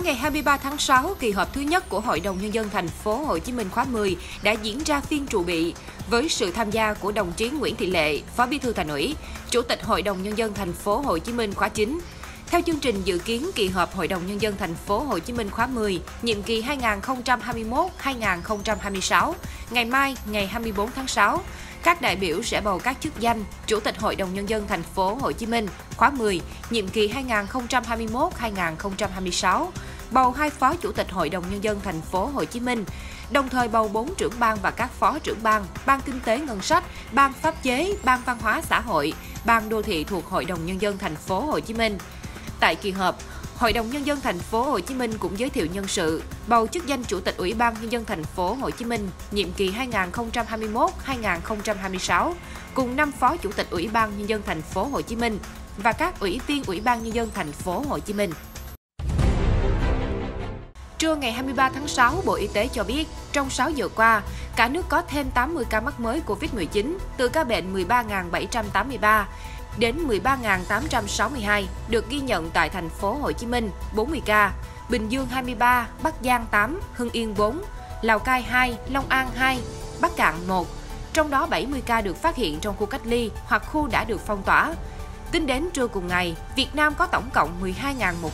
Sáng ngày 23 tháng 6, kỳ họp thứ nhất của Hội đồng Nhân dân thành phố Hồ Chí Minh khóa 10 đã diễn ra phiên trụ bị với sự tham gia của đồng chí Nguyễn Thị Lệ, Phó Bí thư Thành ủy, Chủ tịch Hội đồng Nhân dân thành phố Hồ Chí Minh khóa 9. Theo chương trình dự kiến, kỳ họp Hội đồng Nhân dân thành phố Hồ Chí Minh khóa 10, nhiệm kỳ 2021-2026, ngày mai, ngày 24 tháng 6, các đại biểu sẽ bầu các chức danh Chủ tịch Hội đồng Nhân dân thành phố Hồ Chí Minh khóa 10, nhiệm kỳ 2021-2026, bầu 2 phó Chủ tịch Hội đồng Nhân dân thành phố Hồ Chí Minh, đồng thời bầu 4 trưởng ban và các phó trưởng ban, ban kinh tế ngân sách, ban pháp chế, ban văn hóa xã hội, ban đô thị thuộc Hội đồng Nhân dân thành phố Hồ Chí Minh. Tại kỳ họp, Hội đồng Nhân dân thành phố Hồ Chí Minh cũng giới thiệu nhân sự, bầu chức danh Chủ tịch Ủy ban Nhân dân thành phố Hồ Chí Minh nhiệm kỳ 2021-2026 cùng 5 phó Chủ tịch Ủy ban Nhân dân thành phố Hồ Chí Minh và các ủy viên Ủy ban Nhân dân thành phố Hồ Chí Minh. Trưa ngày 23 tháng 6, Bộ Y tế cho biết, trong 6 giờ qua, cả nước có thêm 80 ca mắc mới COVID-19 từ ca bệnh 13.783. đến 13.862 được ghi nhận tại thành phố Hồ Chí Minh 40 ca, Bình Dương 23, Bắc Giang 8, Hưng Yên 4, Lào Cai 2, Long An 2, Bắc Cạn 1. Trong đó 70 ca được phát hiện trong khu cách ly hoặc khu đã được phong tỏa. Tính đến trưa cùng ngày, Việt Nam có tổng cộng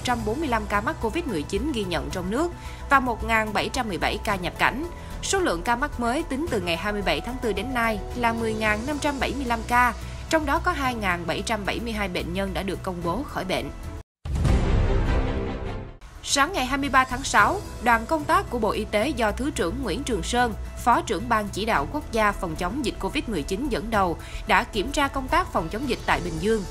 12.145 ca mắc COVID-19 ghi nhận trong nước và 1.717 ca nhập cảnh. Số lượng ca mắc mới tính từ ngày 27 tháng 4 đến nay là 10.575 ca, trong đó có 2.772 bệnh nhân đã được công bố khỏi bệnh. Sáng ngày 23 tháng 6, đoàn công tác của Bộ Y tế do Thứ trưởng Nguyễn Trường Sơn, Phó trưởng Ban Chỉ đạo Quốc gia phòng chống dịch COVID-19 dẫn đầu, đã kiểm tra công tác phòng chống dịch tại Bình Dương.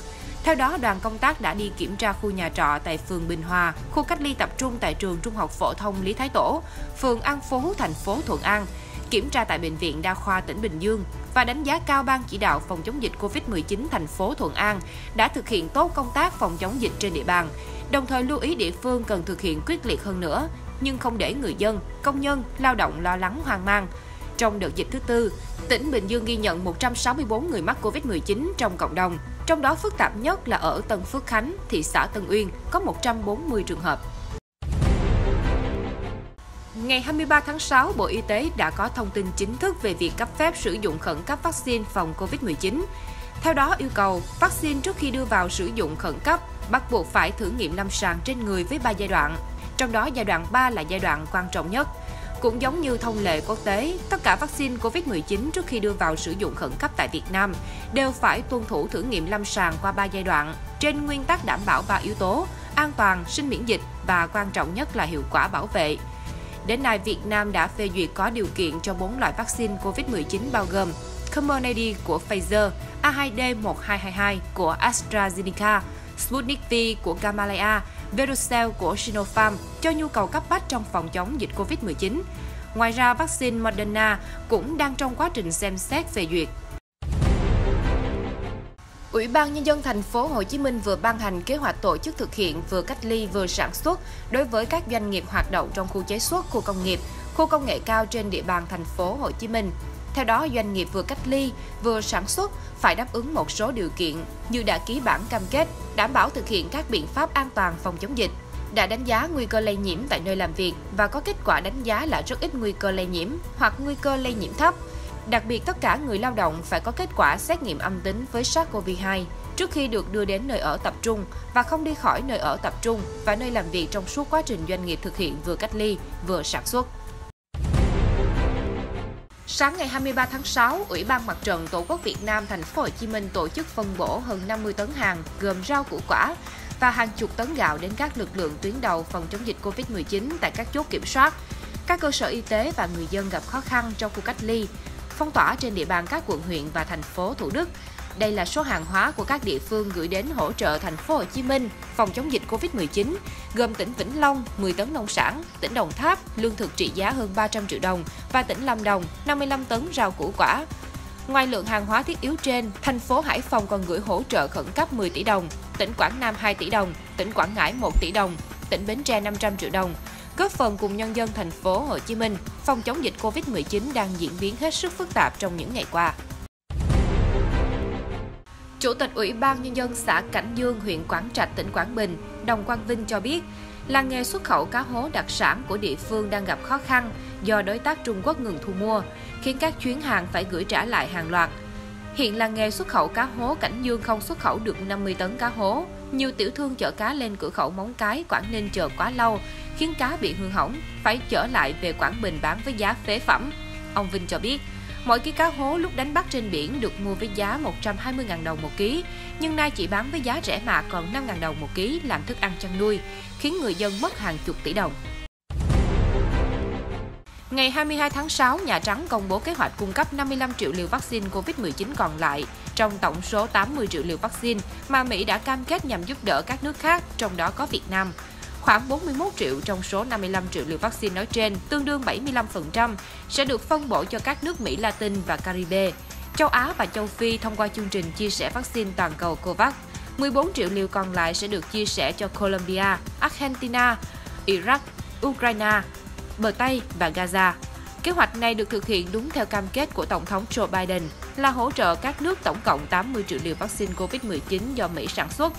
Theo đó, đoàn công tác đã đi kiểm tra khu nhà trọ tại phường Bình Hòa, khu cách ly tập trung tại trường Trung học phổ thông Lý Thái Tổ, phường An Phú, thành phố Thuận An, kiểm tra tại Bệnh viện Đa khoa tỉnh Bình Dương và đánh giá cao Ban Chỉ đạo phòng chống dịch COVID-19 thành phố Thuận An đã thực hiện tốt công tác phòng chống dịch trên địa bàn, đồng thời lưu ý địa phương cần thực hiện quyết liệt hơn nữa, nhưng không để người dân, công nhân, lao động lo lắng hoang mang. Trong đợt dịch thứ tư, tỉnh Bình Dương ghi nhận 164 người mắc COVID-19 trong cộng đồng, trong đó phức tạp nhất là ở Tân Phước Khánh, thị xã Tân Uyên, có 140 trường hợp. Ngày 23 tháng 6, Bộ Y tế đã có thông tin chính thức về việc cấp phép sử dụng khẩn cấp vaccine phòng COVID-19. Theo đó, yêu cầu vaccine trước khi đưa vào sử dụng khẩn cấp bắt buộc phải thử nghiệm lâm sàng trên người với 3 giai đoạn, trong đó giai đoạn 3 là giai đoạn quan trọng nhất. Cũng giống như thông lệ quốc tế, tất cả vaccine COVID-19 trước khi đưa vào sử dụng khẩn cấp tại Việt Nam đều phải tuân thủ thử nghiệm lâm sàng qua 3 giai đoạn, trên nguyên tắc đảm bảo 3 yếu tố: an toàn, sinh miễn dịch và quan trọng nhất là hiệu quả bảo vệ. Đến nay, Việt Nam đã phê duyệt có điều kiện cho 4 loại vaccine COVID-19 bao gồm Comirnaty của Pfizer, A2D1222 của AstraZeneca, Sputnik V của Gamaleya, Vero Cell của Sinopharm cho nhu cầu cấp bách trong phòng chống dịch COVID-19. Ngoài ra, vaccine Moderna cũng đang trong quá trình xem xét phê duyệt. Ủy ban Nhân dân thành phố Hồ Chí Minh vừa ban hành kế hoạch tổ chức thực hiện vừa cách ly vừa sản xuất đối với các doanh nghiệp hoạt động trong khu chế xuất, khu công nghiệp, khu công nghệ cao trên địa bàn thành phố Hồ Chí Minh. Theo đó, doanh nghiệp vừa cách ly vừa sản xuất phải đáp ứng một số điều kiện như đã ký bản cam kết, đảm bảo thực hiện các biện pháp an toàn phòng chống dịch, đã đánh giá nguy cơ lây nhiễm tại nơi làm việc và có kết quả đánh giá là rất ít nguy cơ lây nhiễm hoặc nguy cơ lây nhiễm thấp. Đặc biệt, tất cả người lao động phải có kết quả xét nghiệm âm tính với SARS-CoV-2 trước khi được đưa đến nơi ở tập trung và không đi khỏi nơi ở tập trung và nơi làm việc trong suốt quá trình doanh nghiệp thực hiện vừa cách ly, vừa sản xuất. Sáng ngày 23 tháng 6, Ủy ban Mặt trận Tổ quốc Việt Nam thành phố Hồ Chí Minh tổ chức phân bổ hơn 50 tấn hàng gồm rau củ quả và hàng chục tấn gạo đến các lực lượng tuyến đầu phòng chống dịch COVID-19 tại các chốt kiểm soát, các cơ sở y tế và người dân gặp khó khăn trong khu cách ly, phong tỏa trên địa bàn các quận huyện và thành phố Thủ Đức. Đây là số hàng hóa của các địa phương gửi đến hỗ trợ thành phố Hồ Chí Minh phòng chống dịch COVID-19, gồm tỉnh Vĩnh Long 10 tấn nông sản, tỉnh Đồng Tháp lương thực trị giá hơn 300 triệu đồng và tỉnh Lâm Đồng 55 tấn rau củ quả. Ngoài lượng hàng hóa thiết yếu trên, thành phố Hải Phòng còn gửi hỗ trợ khẩn cấp 10 tỷ đồng, tỉnh Quảng Nam 2 tỷ đồng, tỉnh Quảng Ngãi 1 tỷ đồng, tỉnh Bến Tre 500 triệu đồng. Góp phần cùng nhân dân thành phố Hồ Chí Minh phòng chống dịch COVID-19 đang diễn biến hết sức phức tạp trong những ngày qua. Chủ tịch Ủy ban Nhân dân xã Cảnh Dương, huyện Quảng Trạch, tỉnh Quảng Bình, Đồng Quang Vinh cho biết, Làng nghề xuất khẩu cá hố đặc sản của địa phương đang gặp khó khăn do đối tác Trung Quốc ngừng thu mua, khiến các chuyến hàng phải gửi trả lại hàng loạt. Hiện làng nghề xuất khẩu cá hố Cảnh Dương không xuất khẩu được 50 tấn cá hố. Nhiều tiểu thương chở cá lên cửa khẩu Móng Cái, Quảng Ninh chờ quá lâu, khiến cá bị hư hỏng, phải chở lại về Quảng Bình bán với giá phế phẩm. Ông Vinh cho biết, mỗi ký cá hố lúc đánh bắt trên biển được mua với giá 120.000 đồng một ký, nhưng nay chỉ bán với giá rẻ mạt còn 5.000 đồng một ký làm thức ăn chăn nuôi, khiến người dân mất hàng chục tỷ đồng. Ngày 22 tháng 6, Nhà Trắng công bố kế hoạch cung cấp 55 triệu liều vaccine COVID-19 còn lại trong tổng số 80 triệu liều vaccine mà Mỹ đã cam kết nhằm giúp đỡ các nước khác, trong đó có Việt Nam. Khoảng 41 triệu trong số 55 triệu liều vaccine nói trên, tương đương 75%, sẽ được phân bổ cho các nước Mỹ Latin và Caribe, châu Á và châu Phi thông qua chương trình chia sẻ vaccine toàn cầu COVAX. 14 triệu liều còn lại sẽ được chia sẻ cho Colombia, Argentina, Iraq, Ukraine, Bờ Tây và Gaza. Kế hoạch này được thực hiện đúng theo cam kết của Tổng thống Joe Biden là hỗ trợ các nước tổng cộng 80 triệu liều vaccine COVID-19 do Mỹ sản xuất.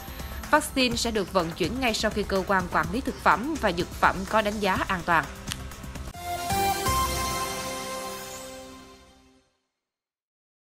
Vaccine sẽ được vận chuyển ngay sau khi cơ quan quản lý thực phẩm và dược phẩm có đánh giá an toàn.